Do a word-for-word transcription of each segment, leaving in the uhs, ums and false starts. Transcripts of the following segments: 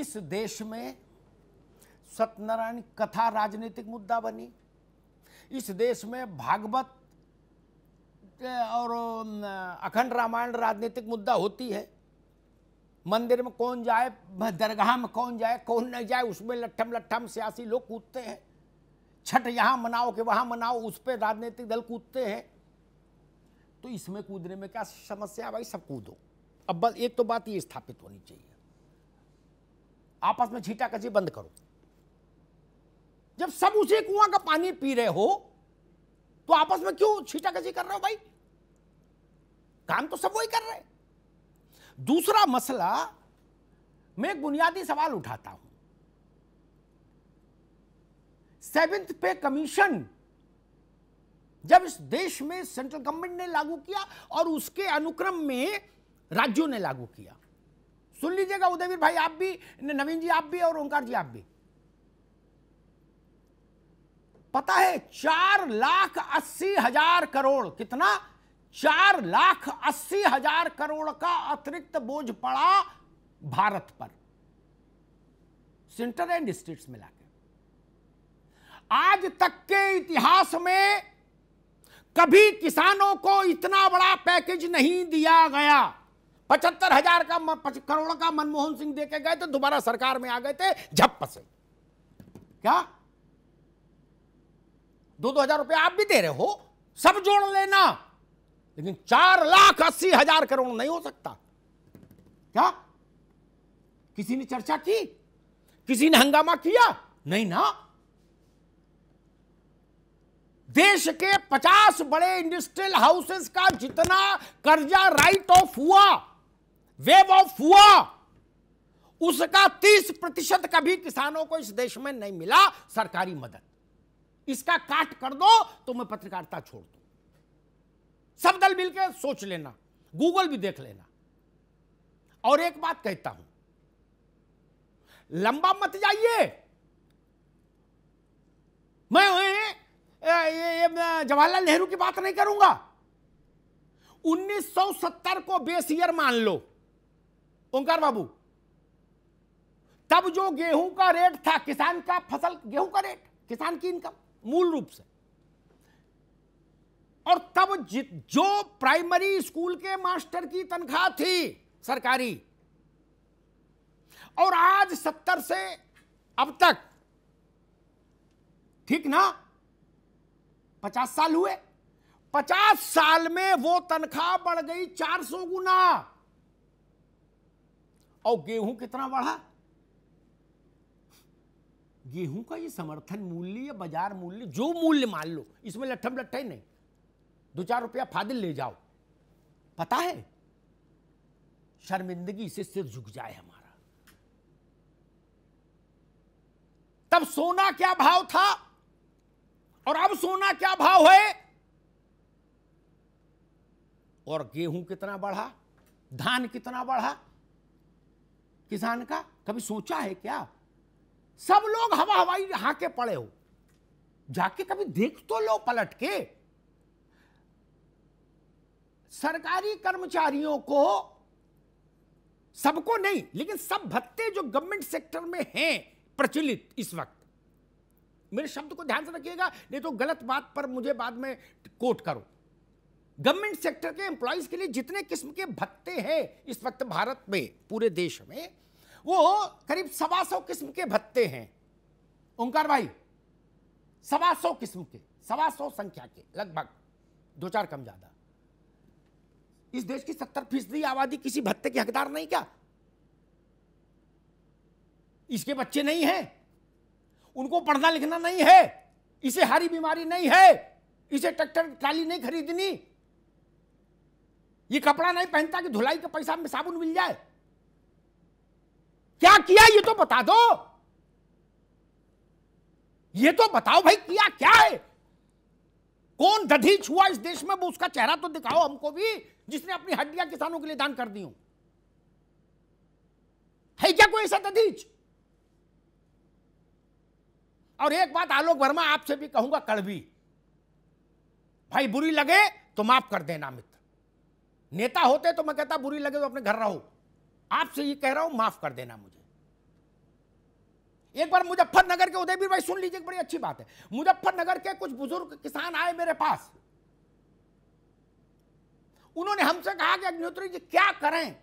इस देश में सत्यनारायण कथा राजनीतिक मुद्दा बनी, इस देश में भागवत और अखंड रामायण राजनीतिक मुद्दा होती है। मंदिर में कौन जाए, दरगाह में कौन जाए, कौन नहीं जाए, उसमें लट्ठम लट्ठम सियासी लोग कूदते हैं। छठ यहाँ मनाओ कि वहाँ मनाओ, उस पर राजनीतिक दल कूदते हैं। तो इसमें कूदने में क्या समस्या है भाई, सब कूदो। अब बस एक तो बात ये स्थापित होनी चाहिए, आपस में छीटा कची बंद करो। जब सब उसी कुआं का पानी पी रहे हो तो आपस में क्यों छीटा कची कर रहे हो भाई, काम तो सब वही कर रहे हैं। दूसरा मसला, मैं एक बुनियादी सवाल उठाता हूं, सेवेंथ पे कमीशन जब इस देश में सेंट्रल गवर्नमेंट ने लागू किया और उसके अनुक्रम में राज्यों ने लागू किया, सुन लीजिएगा उदयवीर भाई आप भी, नवीन जी आप भी और ओंकार जी आप भी, पता है चार लाख अस्सी हजार करोड़ कितना चार लाख अस्सी हजार करोड़ का अतिरिक्त बोझ पड़ा भारत पर सेंटर एंड स्टेट्स मिलाकर। आज तक के इतिहास में कभी किसानों को इतना बड़ा पैकेज नहीं दिया गया। पचहत्तर हजार का करोड़ का मनमोहन सिंह देके गए थे, दोबारा सरकार में आ गए थे, झप्प से क्या दो दो हजार रुपये आप भी दे रहे हो, सब जोड़ लेना, लेकिन चार लाख अस्सी हजार करोड़ नहीं हो सकता। क्या किसी ने चर्चा की, किसी ने हंगामा किया? नहीं ना। देश के पचास बड़े इंडस्ट्रियल हाउसेस का जितना कर्जा राइट ऑफ हुआ, वेव ऑफ हुआ, उसका तीस प्रतिशत कभी किसानों को इस देश में नहीं मिला सरकारी मदद। इसका काट कर दो तो मैं पत्रकारिता छोड़ दूं। सब दल मिलकर सोच लेना, गूगल भी देख लेना। और एक बात कहता हूं, लंबा मत जाइए। मैं जवाहरलाल नेहरू की बात नहीं करूंगा। उन्नीस सौ सत्तर को बेस ईयर मान लो ओंकार बाबू, तब जो गेहूं का रेट था, किसान का फसल, गेहूं का रेट, किसान की इनकम मूल रूप से, और तब जो प्राइमरी स्कूल के मास्टर की तनख्वाह थी सरकारी, और आज सत्तर से अब तक, ठीक ना, पचास साल हुए, पचास साल में वो तनख्वाह बढ़ गई चार सौ गुना। और गेहूं कितना बढ़ा? गेहूं का ये समर्थन मूल्य या बाजार मूल्य, जो मूल्य मान लो, इसमें लट्ठम लट्ठा ही नहीं, दो चार रुपया फादिल ले जाओ, पता है शर्मिंदगी से सिर झुक जाए हमारा। तब सोना क्या भाव था और अब सोना क्या भाव है, और गेहूं कितना बढ़ा, धान कितना बढ़ा किसान का, कभी सोचा है क्या? सब लोग हवा हवाई हाके पड़े हो, जाके कभी देख तो लो पलट के। सरकारी कर्मचारियों को, सबको नहीं लेकिन सब भत्ते जो गवर्नमेंट सेक्टर में हैं प्रचलित इस वक्त, मेरे शब्द को ध्यान से रखिएगा नहीं तो गलत बात पर मुझे बाद में कोट करो, गवर्नमेंट सेक्टर के एम्प्लॉइज के लिए जितने किस्म के भत्ते हैं इस वक्त भारत में, पूरे देश में, वो करीब सवा सौ किस्म के भत्ते हैं ओंकार भाई, सवा सौ किस्म के, सवा सौ संख्या के लगभग, दो चार कम ज्यादा। इस देश की सत्तर फीसदी आबादी किसी भत्ते के हकदार नहीं क्या? इसके बच्चे नहीं हैं, उनको पढ़ना लिखना नहीं है, इसे हरी बीमारी नहीं है, इसे ट्रैक्टर ट्राली नहीं खरीदनी, ये कपड़ा नहीं पहनता कि धुलाई के पैसा में साबुन मिल जाए। क्या किया ये तो बता दो, ये तो बताओ भाई किया क्या है? कौन दधी छुआ इस देश में, वो उसका चेहरा तो दिखाओ हमको भी, जिसने अपनी हड्डियां किसानों के लिए दान कर दी हो। है क्या कोई ऐसा दधीच? और एक बात आलोक वर्मा आपसे भी कहूंगा, कड़वी भाई, बुरी लगे तो माफ कर देना मित्र, नेता होते तो मैं कहता बुरी लगे तो अपने घर रहो, आपसे ये कह रहा हूं माफ कर देना मुझे, एक बार मुजफ्फरनगर के उदयवीर भाई सुन लीजिए, बड़ी अच्छी बात है। मुजफ्फरनगर के कुछ बुजुर्ग किसान आए मेरे पास, उन्होंने हमसे कहा कि अग्निहोत्री जी क्या करें,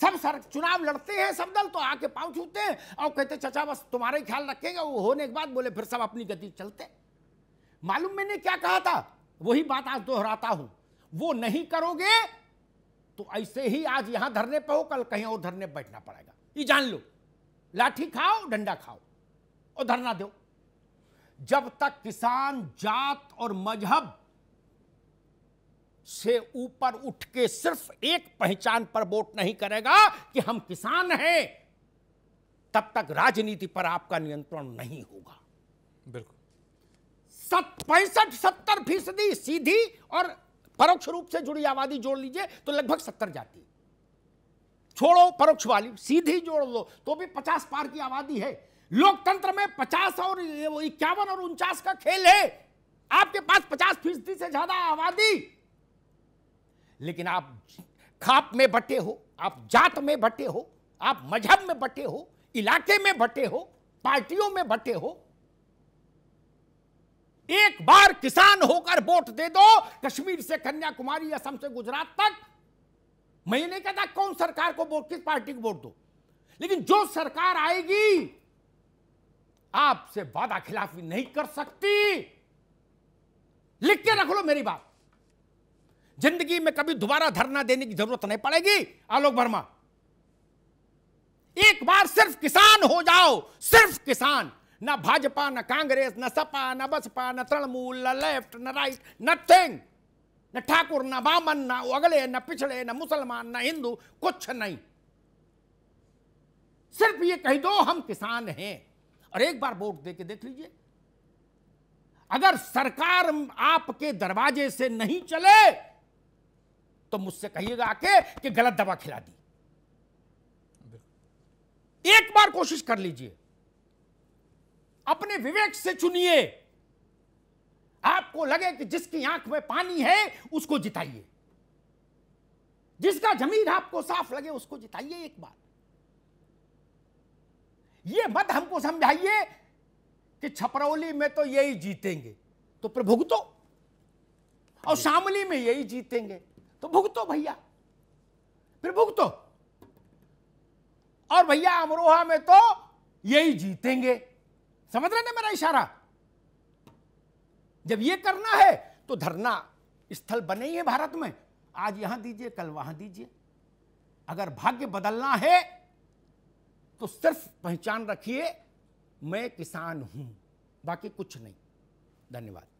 सब सर चुनाव लड़ते हैं, सब दल तो आके पांव छूते हैं और कहते चाचा बस तुम्हारे ख्याल रखेंगे, वो होने के बाद बोले फिर सब अपनी गति चलते। मालूम मैंने क्या कहा था, वही बात आज दोहराता हूं, वो नहीं करोगे तो ऐसे ही आज यहां धरने पे हो, कल कहीं और धरने बैठना पड़ेगा, ये जान लो। लाठी खाओ, डंडा खाओ और धरना दो। जब तक किसान जात और मजहब से ऊपर उठ के सिर्फ एक पहचान पर वोट नहीं करेगा कि हम किसान हैं, तब तक राजनीति पर आपका नियंत्रण नहीं होगा। बिल्कुल पैंसठ सत्तर फीसदी सीधी और परोक्ष रूप से जुड़ी आबादी जोड़ लीजिए तो लगभग सत्तर जाती है, छोड़ो परोक्ष वाली, सीधी जोड़ दो तो भी पचास पार की आबादी है। लोकतंत्र में पचास और इक्यावन और उनचास का खेल है। आपके पास पचास फीसदी से ज्यादा आबादी, लेकिन आप खाप में बटे हो, आप जात में बटे हो, आप मजहब में बटे हो, इलाके में बटे हो, पार्टियों में बटे हो। एक बार किसान होकर वोट दे दो, कश्मीर से कन्याकुमारी, असम से गुजरात तक। मैं नहीं कहता कौन सरकार को वोट, किस पार्टी को वोट दो, लेकिन जो सरकार आएगी आपसे वादा खिलाफी नहीं कर सकती। लिख के रख लो मेरी बात, जिंदगी में कभी दोबारा धरना देने की जरूरत नहीं पड़ेगी। आलोक वर्मा, एक बार सिर्फ किसान हो जाओ, सिर्फ किसान, ना भाजपा, ना कांग्रेस, ना सपा, ना बसपा, ना तृणमूल, ना लेफ्ट, ना राइट, नथिंग, ना ठाकुर, ना वामन, ना अगले, ना पिछड़े, ना मुसलमान, ना हिंदू, कुछ नहीं। सिर्फ ये कह दो हम किसान हैं और एक बार वोट दे के देख लीजिए। अगर सरकार आपके दरवाजे से नहीं चले तो मुझसे कहिएगा आके कि गलत दवा खिला दी। एक बार कोशिश कर लीजिए, अपने विवेक से चुनिए, आपको लगे कि जिसकी आंख में पानी है उसको जिताइए, जिसका जमीन आपको साफ लगे उसको जिताइए। एक बार ये मत हमको समझाइए कि छपरौली में तो यही जीतेंगे तो फिर भुगतो, और शामली में यही जीतेंगे तो भुगतो भैया, फिर भुगतो, और भैया अमरोहा में तो यही जीतेंगे। समझ रहे ना मेरा इशारा? जब ये करना है तो धरना स्थल बने ही है भारत में, आज यहां दीजिए, कल वहां दीजिए। अगर भाग्य बदलना है तो सिर्फ पहचान रखिए मैं किसान हूं, बाकी कुछ नहीं। धन्यवाद।